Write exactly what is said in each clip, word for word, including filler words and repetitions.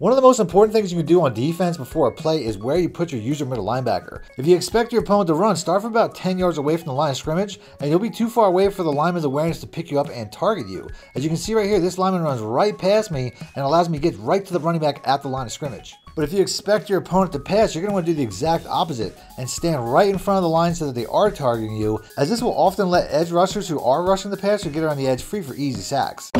One of the most important things you can do on defense before a play is where you put your user middle linebacker. If you expect your opponent to run, start from about ten yards away from the line of scrimmage, and you'll be too far away for the lineman's awareness to pick you up and target you. As you can see right here, this lineman runs right past me and allows me to get right to the running back at the line of scrimmage. But if you expect your opponent to pass, you're going to want to do the exact opposite and stand right in front of the line so that they are targeting you, as this will often let edge rushers who are rushing the passer get around the edge free for easy sacks.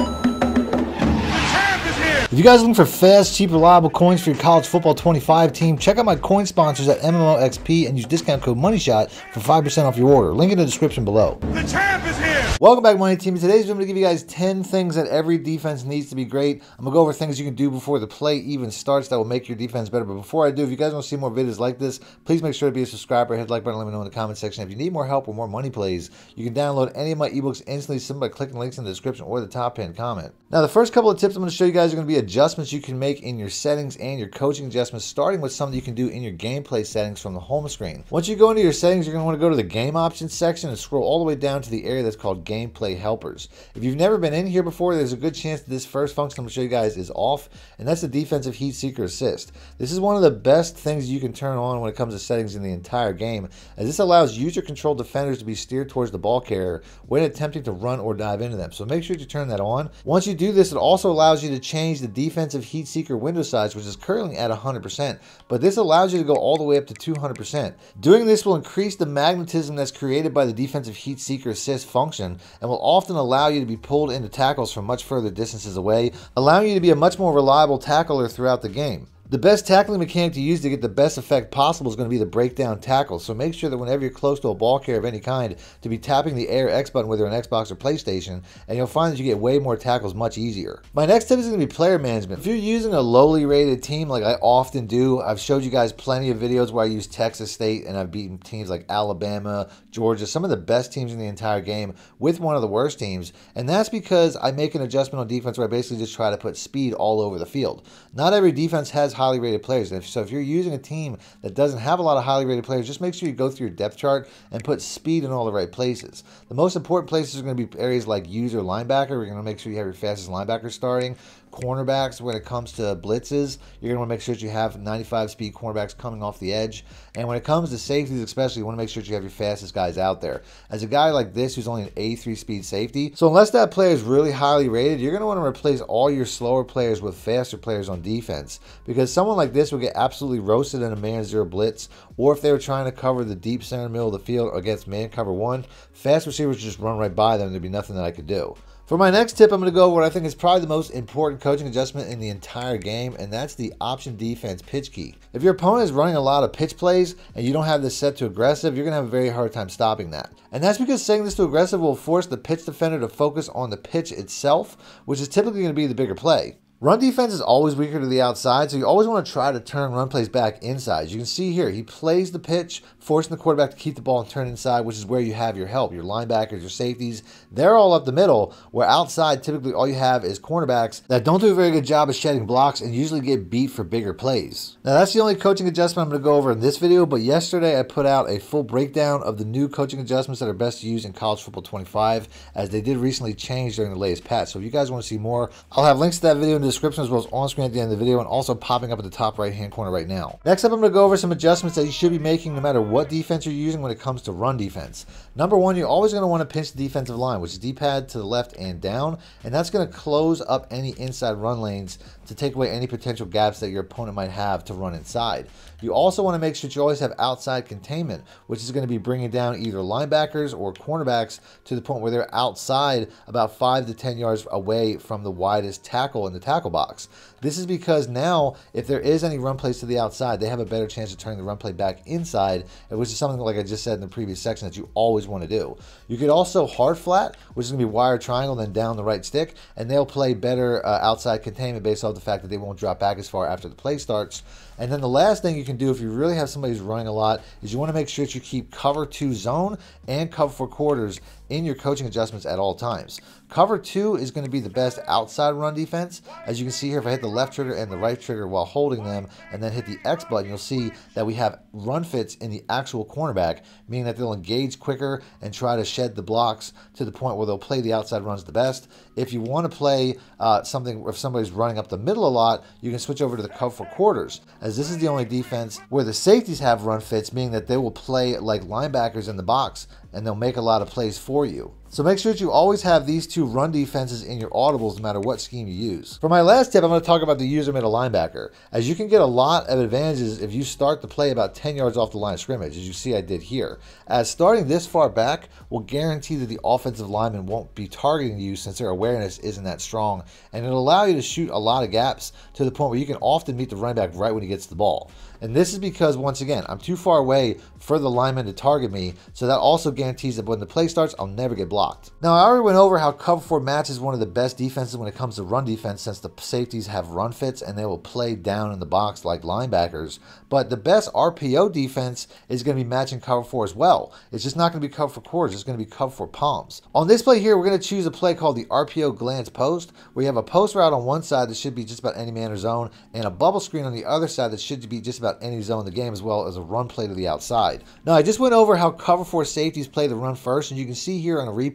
If you guys are looking for fast, cheap, reliable coins for your College Football twenty-five team, check out my coin sponsors at M M O X P and use discount code Moneyshot for five percent off your order. Link in the description below. The champ is here! Welcome back, Money Team. Today's video, I'm going to give you guys ten things that every defense needs to be great. I'm going to go over things you can do before the play even starts that will make your defense better. But before I do, if you guys want to see more videos like this, please make sure to be a subscriber, hit the like button, let me know in the comment section. If you need more help or more money plays, you can download any of my ebooks instantly simply by clicking links in the description or the top pinned comment. Now, the first couple of tips I'm going to show you guys are going to be adjustments you can make in your settings and your coaching adjustments, starting with something you can do in your gameplay settings from the home screen. Once you go into your settings, you're going to want to go to the game options section and scroll all the way down to the area that's called gameplay helpers. If you've never been in here before, there's a good chance that this first function I'm going to show you guys is off, and that's the defensive Heat Seeker assist. This is one of the best things you can turn on when it comes to settings in the entire game, as this allows user controlled defenders to be steered towards the ball carrier when attempting to run or dive into them. So make sure you turn that on. Once you do this, it also allows you to change the defensive Heat Seeker window size, which is currently at one hundred percent, but this allows you to go all the way up to two hundred percent. Doing this will increase the magnetism that's created by the defensive Heat Seeker assist function and will often allow you to be pulled into tackles from much further distances away, allowing you to be a much more reliable tackler throughout the game. The best tackling mechanic to use to get the best effect possible is going to be the breakdown tackle, so make sure that whenever you're close to a ball carrier of any kind to be tapping the A or X button, whether on Xbox or PlayStation, and you'll find that you get way more tackles much easier. My next tip is going to be player management. If you're using a lowly rated team like I often do, I've showed you guys plenty of videos where I use Texas State and I've beaten teams like Alabama, Georgia, some of the best teams in the entire game with one of the worst teams, and that's because I make an adjustment on defense where I basically just try to put speed all over the field. Not every defense has highly rated players, and if, so if you're using a team that doesn't have a lot of highly rated players, just make sure you go through your depth chart and put speed in all the right places. The most important places are going to be areas like user linebacker. We're going to make sure you have your fastest linebacker starting. Cornerbacks, when it comes to blitzes, you're going to want to make sure that you have ninety-five speed cornerbacks coming off the edge. And when it comes to safeties especially, you want to make sure that you have your fastest guys out there. As a guy like this who's only an A three speed safety, so unless that player is really highly rated, you're going to want to replace all your slower players with faster players on defense, because someone like this would get absolutely roasted in a man zero blitz, or if they were trying to cover the deep center middle of the field against man cover one, fast receivers just run right by them and there'd be nothing that I could do. For my next tip, I'm going to go over what I think is probably the most important coaching adjustment in the entire game, and that's the option defense pitch key. If your opponent is running a lot of pitch plays and you don't have this set to aggressive, you're going to have a very hard time stopping that. And that's because setting this to aggressive will force the pitch defender to focus on the pitch itself, which is typically going to be the bigger play. Run defense is always weaker to the outside, so you always want to try to turn run plays back inside. As you can see here, he plays the pitch, forcing the quarterback to keep the ball and turn inside, which is where you have your help. Your linebackers, your safeties, they're all up the middle, where outside typically all you have is cornerbacks that don't do a very good job of shedding blocks and usually get beat for bigger plays. Now, that's the only coaching adjustment I'm going to go over in this video, but yesterday I put out a full breakdown of the new coaching adjustments that are best used in College Football twenty-five, as they did recently change during the latest patch. So if you guys want to see more, I'll have links to that video in the description as well as on screen at the end of the video, and also popping up at the top right hand corner right now. Next up, I'm going to go over some adjustments that you should be making no matter what defense you're using when it comes to run defense. Number one, you're always going to want to pinch the defensive line, which is D-pad to the left and down, and that's going to close up any inside run lanes to take away any potential gaps that your opponent might have to run inside. You also want to make sure that you always have outside containment, which is going to be bringing down either linebackers or cornerbacks to the point where they're outside about five to ten yards away from the widest tackle in the tackle box. This is because now if there is any run plays to the outside, they have a better chance of turning the run play back inside, which is something like I just said in the previous section that you always want to do. You could also hard flat, which is going to be wire triangle then down the right stick, and they'll play better uh, outside containment based off the fact that they won't drop back as far after the play starts. And then the last thing you can do if you really have somebody who's running a lot is you want to make sure that you keep cover two zone and cover four quarters in your coaching adjustments at all times. Cover two is going to be the best outside run defense. As you can see here, if I hit the left trigger and the right trigger while holding them and then hit the X button, you'll see that we have run fits in the actual cornerback, meaning that they'll engage quicker and try to shed the blocks to the point where they'll play the outside runs the best. If you want to play uh, something, if somebody's running up the middle a lot, you can switch over to the cover for quarters, as this is the only defense where the safeties have run fits, meaning that they will play like linebackers in the box and they'll make a lot of plays for you. So make sure that you always have these two run defenses in your audibles no matter what scheme you use. For my last tip, I'm going to talk about the user middle linebacker, as you can get a lot of advantages if you start the play about ten yards off the line of scrimmage, as you see I did here, as starting this far back will guarantee that the offensive lineman won't be targeting you since their awareness isn't that strong, and it'll allow you to shoot a lot of gaps to the point where you can often meet the running back right when he gets the ball. And this is because, once again, I'm too far away for the lineman to target me, so that also guarantees that when the play starts, I'll never get blocked. Now, I already went over how cover four matches one of the best defenses when it comes to run defense, since the safeties have run fits and they will play down in the box like linebackers, but the best R P O defense is going to be matching cover four as well. It's just not going to be cover four quarters, it's going to be cover four palms. On this play here, we're going to choose a play called the R P O glance post, where you have a post route on one side that should be just about any man or zone, and a bubble screen on the other side that should be just about any zone in the game, as well as a run play to the outside. Now, I just went over how cover four safeties play the run first, and you can see here on a replay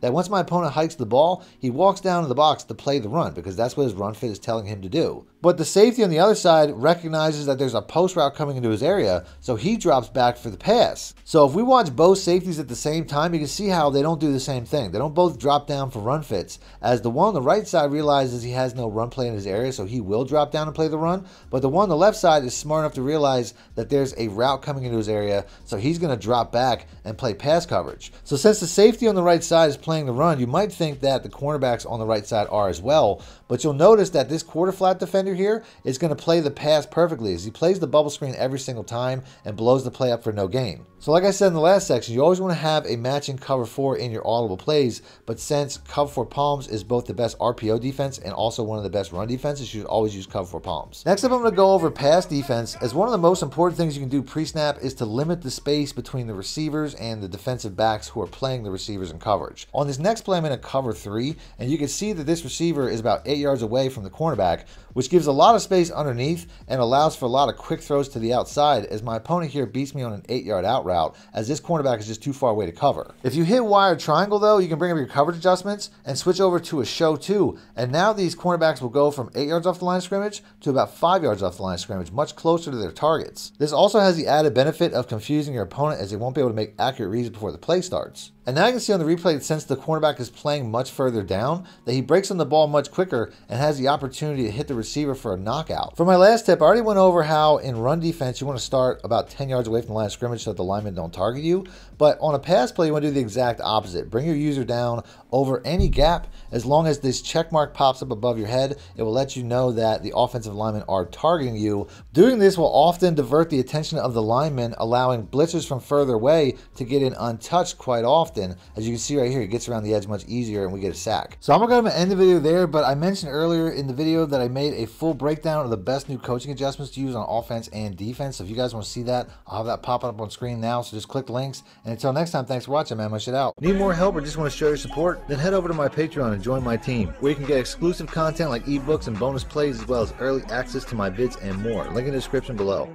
that once my opponent hikes the ball, he walks down to the box to play the run because that's what his run fit is telling him to do. But the safety on the other side recognizes that there's a post route coming into his area, so he drops back for the pass. So if we watch both safeties at the same time, you can see how they don't do the same thing. They don't both drop down for run fits, as the one on the right side realizes he has no run play in his area, so he will drop down and play the run, but the one on the left side is smart enough to realize that there's a route coming into his area, so he's going to drop back and play pass coverage. So since the safety on the right side is playing the run, you might think that the cornerbacks on the right side are as well, but you'll notice that this quarter flat defender here is going to play the pass perfectly, as he plays the bubble screen every single time and blows the play up for no gain. So like I said in the last section, you always want to have a matching cover four in your audible plays, but since cover four palms is both the best R P O defense and also one of the best run defenses, you should always use cover four palms. Next up, I'm going to go over pass defense, as one of the most important things you can do pre-snap is to limit the space between the receivers and the defensive backs who are playing the receivers in coverage. On this next play, I'm in a cover three, and you can see that this receiver is about eight yards away from the cornerback, which gives gives a lot of space underneath and allows for a lot of quick throws to the outside, as my opponent here beats me on an eight yard out route, as this cornerback is just too far away to cover. If you hit Y or triangle though, you can bring up your coverage adjustments and switch over to a show two, and now these cornerbacks will go from eight yards off the line of scrimmage to about five yards off the line of scrimmage, much closer to their targets. This also has the added benefit of confusing your opponent, as they won't be able to make accurate reads before the play starts. And now you can see on the replay that since the cornerback is playing much further down, that he breaks on the ball much quicker and has the opportunity to hit the receiver for a knockout. For my last tip, I already went over how in run defense you want to start about ten yards away from the line of scrimmage so that the linemen don't target you, but on a pass play you want to do the exact opposite. Bring your user down over any gap. As long as this check mark pops up above your head, it will let you know that the offensive linemen are targeting you. Doing this will often divert the attention of the linemen, allowing blitzers from further away to get in untouched quite often. As you can see right here, it gets around the edge much easier and we get a sack. So I'm going to end the video there, but I mentioned earlier in the video that I made a full breakdown of the best new coaching adjustments to use on offense and defense. So if you guys want to see that, I'll have that popping up on screen now. So just click links. And until next time, thanks for watching, man. My shit out. Need more help or just want to show your support? Then head over to my Patreon and join my team, where you can get exclusive content like ebooks and bonus plays, as well as early access to my vids and more. Link in the description below.